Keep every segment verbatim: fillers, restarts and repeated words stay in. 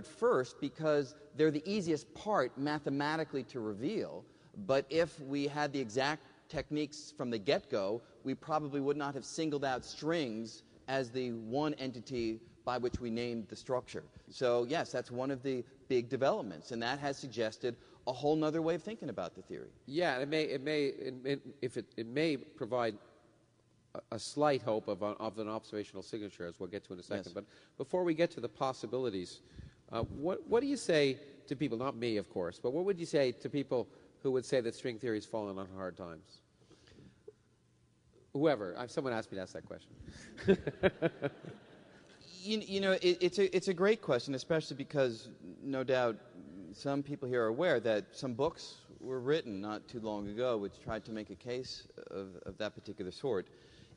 desperate first because they're the easiest part mathematically to reveal, but if we had the exact techniques from the get-go, we probably would not have singled out strings as the one entity by which we named the structure. So yes, that's one of the big developments, and that has suggested a whole nother way of thinking about the theory. Yeah, it may, it may, it may if it, it may provide a slight hope of, of an observational signature, as we'll get to in a second. Yes. But before we get to the possibilities, uh, what, what do you say to people, not me, of course, but what would you say to people who would say that string theory has fallen on hard times? Whoever. I, someone asked me to ask that question. you, you know, it, it's, a, it's a great question, especially because, no doubt, some people here are aware that some books were written not too long ago which tried to make a case of, of that particular sort.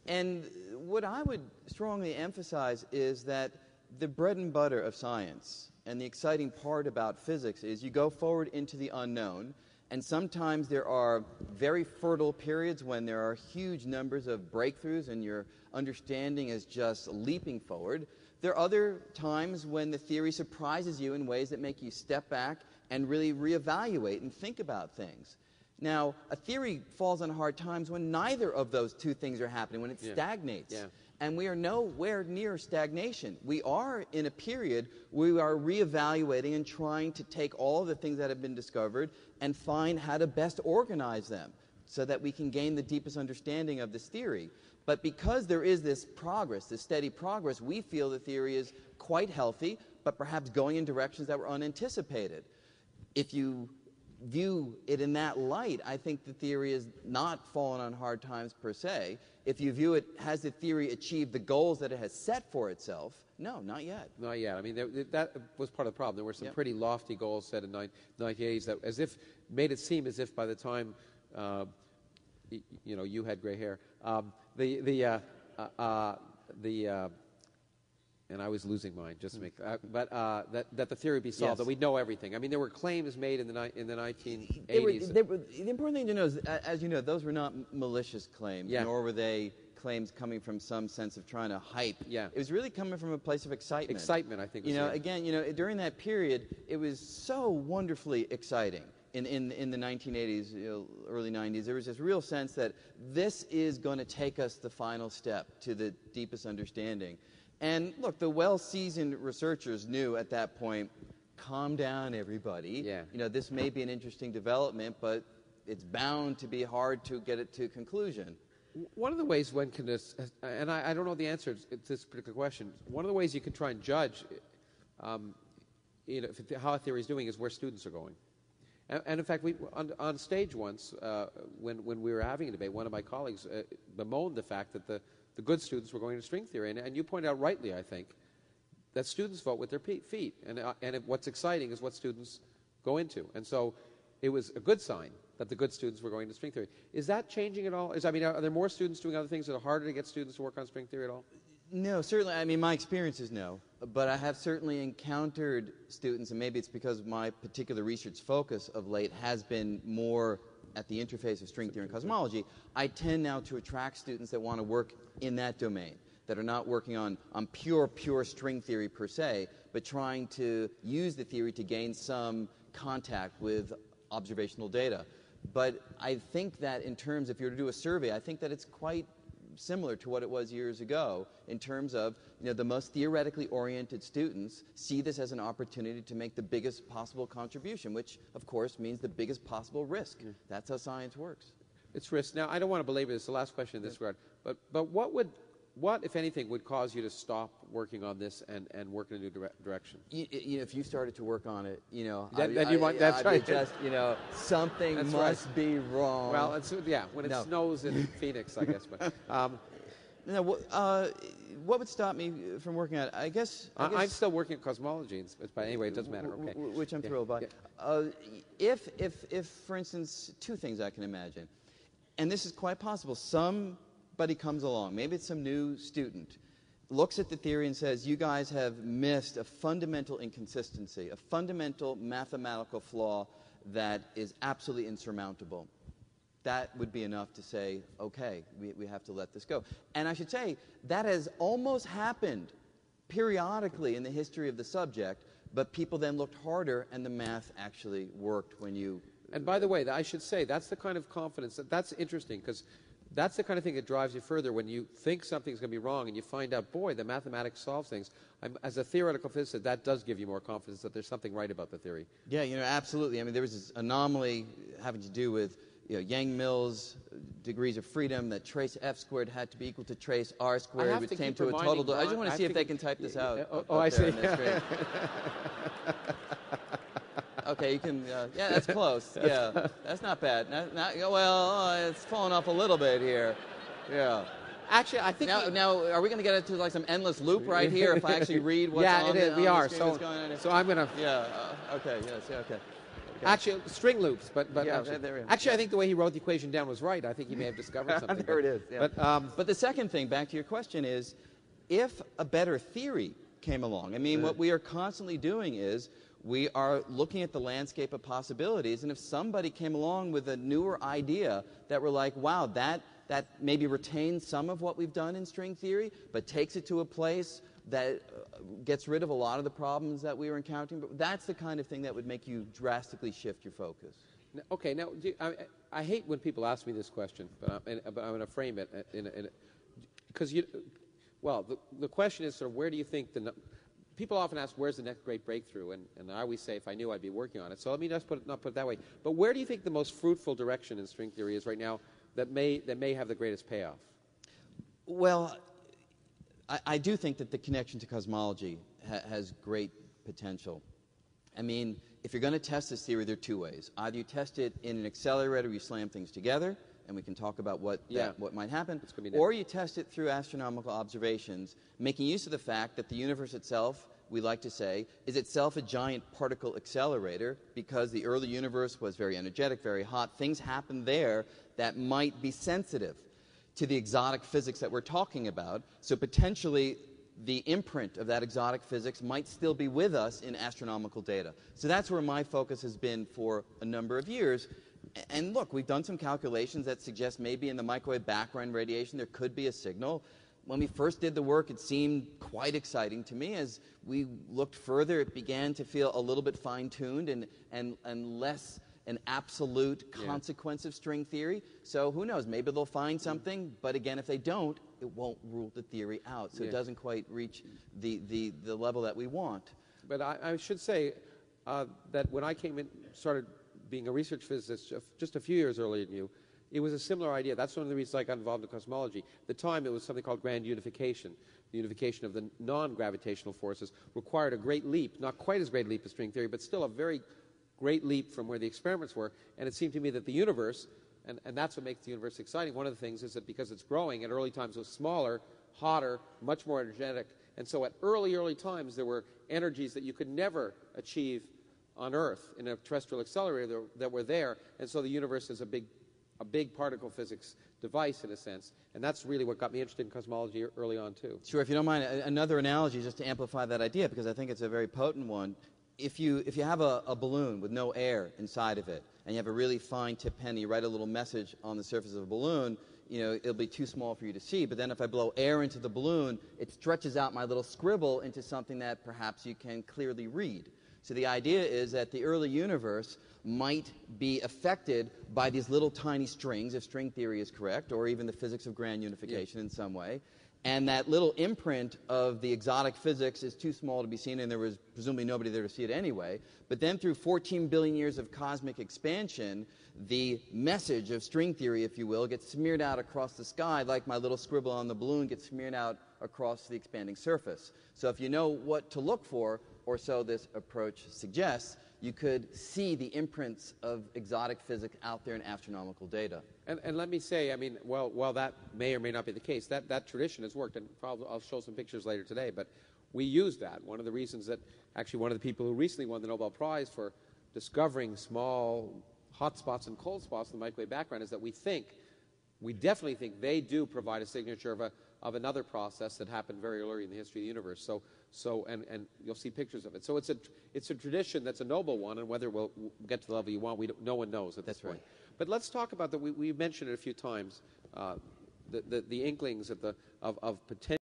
And what I would strongly emphasize is that the bread and butter of science and the exciting part about physics is you go forward into the unknown, and sometimes there are very fertile periods when there are huge numbers of breakthroughs and your understanding is just leaping forward. There are other times when the theory surprises you in ways that make you step back and really reevaluate and think about things. Now, a theory falls on hard times when neither of those two things are happening, when it yeah. stagnates. Yeah. And we are nowhere near stagnation. We are in a period where we are reevaluating and trying to take all the things that have been discovered and find how to best organize them so that we can gain the deepest understanding of this theory. But because there is this progress, this steady progress, we feel the theory is quite healthy, but perhaps going in directions that were unanticipated. If you view it in that light, I think the theory is not fallen on hard times per se. If you view it, has the theory achieved the goals that it has set for itself? No, not yet. Not yet. I mean, there, that was part of the problem. There were some yep. pretty lofty goals set in the nineteen eighties that as if made it seem as if by the time, uh, y you know, you had gray hair, um, the, the, uh, uh, uh, the, uh, and I was losing mine, just to make, uh, but uh, that, that the theory be solved, yes. that we know everything. I mean, there were claims made in the, in the nineteen eighties. They were, they were, the important thing to know is, as you know, those were not malicious claims, yeah. nor were they claims coming from some sense of trying to hype. Yeah. It was really coming from a place of excitement. Excitement, I think. You know, right. again, you know, during that period, it was so wonderfully exciting. In, in, in the nineteen eighties, you know, early nineties, there was this real sense that this is going to take us the final step to the deepest understanding. And look, the well-seasoned researchers knew at that point, calm down, everybody. Yeah. You know, this may be an interesting development, but it's bound to be hard to get it to conclusion. One of the ways one can, and I, I don't know the answer to this particular question, one of the ways you can try and judge um, you know, how a theory is doing is where students are going. And, and in fact, we, on, on stage once, uh, when, when we were having a debate, one of my colleagues uh, bemoaned the fact that the The good students were going to string theory, and, and you point out rightly, I think, that students vote with their feet, and, uh, and what's exciting is what students go into. And so it was a good sign that the good students were going to string theory. Is that changing at all? Is, I mean, are there more students doing other things that are harder to get students to work on string theory at all? No, certainly. I mean, my experience is no, but I have certainly encountered students, and maybe it's because my particular research focus of late has been more at the interface of string theory and cosmology, I tend now to attract students that want to work in that domain, that are not working on, on pure, pure string theory per se, but trying to use the theory to gain some contact with observational data. But I think that in terms, if you were to do a survey, I think that it's quite similar to what it was years ago in terms of, you know, the most theoretically oriented students see this as an opportunity to make the biggest possible contribution, which of course means the biggest possible risk. Yeah. That's how science works. It's risk. Now, I don't want to belabor this, the last question in this yeah. regard, but, but what would, what, if anything, would cause you to stop working on this and, and work in a new dire direction? You, you know, if you started to work on it, you know, that, I, that I, you want, I, that's I, right. Just, you know, something that's must right. be wrong. Well, it's, yeah, when it no. snows in Phoenix, I guess. But um, no, uh, what would stop me from working on it? I guess, I guess I'm still working at cosmology, but anyway, it doesn't matter. Okay, which I'm yeah. thrilled by. Yeah. Uh, if, if, if, for instance, two things I can imagine, and this is quite possible. Some Somebody comes along, maybe it's some new student, looks at the theory and says, you guys have missed a fundamental inconsistency, a fundamental mathematical flaw that is absolutely insurmountable. That would be enough to say, okay, we, we have to let this go. And I should say, that has almost happened periodically in the history of the subject, but people then looked harder, and the math actually worked when you... And by the way, I should say, that's the kind of confidence, that, that's interesting, because that's the kind of thing that drives you further when you think something's going to be wrong and you find out, boy, the mathematics solves things. I'm, as a theoretical physicist, that does give you more confidence that there's something right about the theory. Yeah, you know, absolutely. I mean, there was this anomaly having to do with you know, Yang-Mills degrees of freedom that trace f squared had to be equal to trace r squared, which came to a total... Ron, I just want to see if they can type this out. Oh, oh I see. Okay, you can... Uh, yeah, that's close. Yeah, that's not bad. Not, not, well, uh, it's falling off a little bit here. Yeah. Actually, I think... Now, we, now are we going to get into like some endless loop right here if I actually read what's yeah, on the Yeah, it is. We are. So, going so I'm going to... Yeah, uh, okay, yes, yeah, okay. Okay. Actually, string loops, but, but yeah, actually, there, there actually I think the way he wrote the equation down was right. I think he may have discovered something. there but, it is. Yeah. But, um, but the second thing, back to your question, is if a better theory came along, I mean, uh, what we are constantly doing is we are looking at the landscape of possibilities, and if somebody came along with a newer idea that we're like, wow, that, that maybe retains some of what we've done in string theory, but takes it to a place that gets rid of a lot of the problems that we were encountering, but that's the kind of thing that would make you drastically shift your focus. Now, okay, now, do you, I, I hate when people ask me this question, but I'm, and, but I'm going to frame it in because you, well, the, the question is sort of where do you think the, people often ask where's the next great breakthrough, and, and I always say if I knew I'd be working on it, so let me just put it, not put it that way, but where do you think the most fruitful direction in string theory is right now that may, that may have the greatest payoff? Well, I, I do think that the connection to cosmology ha has great potential. I mean, if you're going to test this theory, there are two ways. Either you test it in an accelerator, you slam things together, and we can talk about what, yeah. that, what might happen, or you test it through astronomical observations, making use of the fact that the universe itself, we like to say, is itself a giant particle accelerator because the early universe was very energetic, very hot. Things happened there that might be sensitive to the exotic physics that we're talking about, so potentially the imprint of that exotic physics might still be with us in astronomical data. So that's where my focus has been for a number of years. And look, we've done some calculations that suggest maybe in the microwave background radiation there could be a signal. When we first did the work, it seemed quite exciting to me. As we looked further, it began to feel a little bit fine-tuned and, and, and less... an absolute consequence yeah. of string theory. So who knows, maybe they'll find something, but again, if they don't, it won't rule the theory out. So yeah. it doesn't quite reach the, the, the level that we want. But I, I should say uh, that when I came in, started being a research physicist just a few years earlier than you, it was a similar idea. That's one of the reasons I got involved in cosmology. At the time, it was something called grand unification. The unification of the non-gravitational forces required a great leap, not quite as great a leap as string theory, but still a very great leap from where the experiments were, and it seemed to me that the universe, and, and that's what makes the universe exciting, one of the things is that because it's growing, at early times it was smaller, hotter, much more energetic, and so at early, early times there were energies that you could never achieve on Earth in a terrestrial accelerator that were there, and so the universe is a big, a big particle physics device in a sense, and that's really what got me interested in cosmology early on too. Sure, if you don't mind, another analogy just to amplify that idea, because I think it's a very potent one. If you, if you have a, a balloon with no air inside of it, and you have a really fine-tip pen, you write a little message on the surface of a balloon, you know, it'll be too small for you to see, but then if I blow air into the balloon, it stretches out my little scribble into something that perhaps you can clearly read. So the idea is that the early universe might be affected by these little tiny strings, if string theory is correct, or even the physics of grand unification yeah. in some way. And that little imprint of the exotic physics is too small to be seen, and there was presumably nobody there to see it anyway. But then through fourteen billion years of cosmic expansion, the message of string theory, if you will, gets smeared out across the sky like my little scribble on the balloon gets smeared out across the expanding surface. So if you know what to look for, or so this approach suggests, you could see the imprints of exotic physics out there in astronomical data. And, and let me say, I mean, well, while that may or may not be the case, that, that tradition has worked, and probably I'll show some pictures later today, but we use that. One of the reasons that, actually one of the people who recently won the Nobel Prize for discovering small hot spots and cold spots in the microwave background is that we think, we definitely think they do provide a signature of, a, of another process that happened very early in the history of the universe. So, So, and, and you'll see pictures of it. So it's a, it's a tradition that's a noble one, and whether we'll get to the level you want, we don't, no one knows at this point. That's right. But let's talk about, the, we, we mentioned it a few times, uh, the, the, the inklings of, the, of, of potential.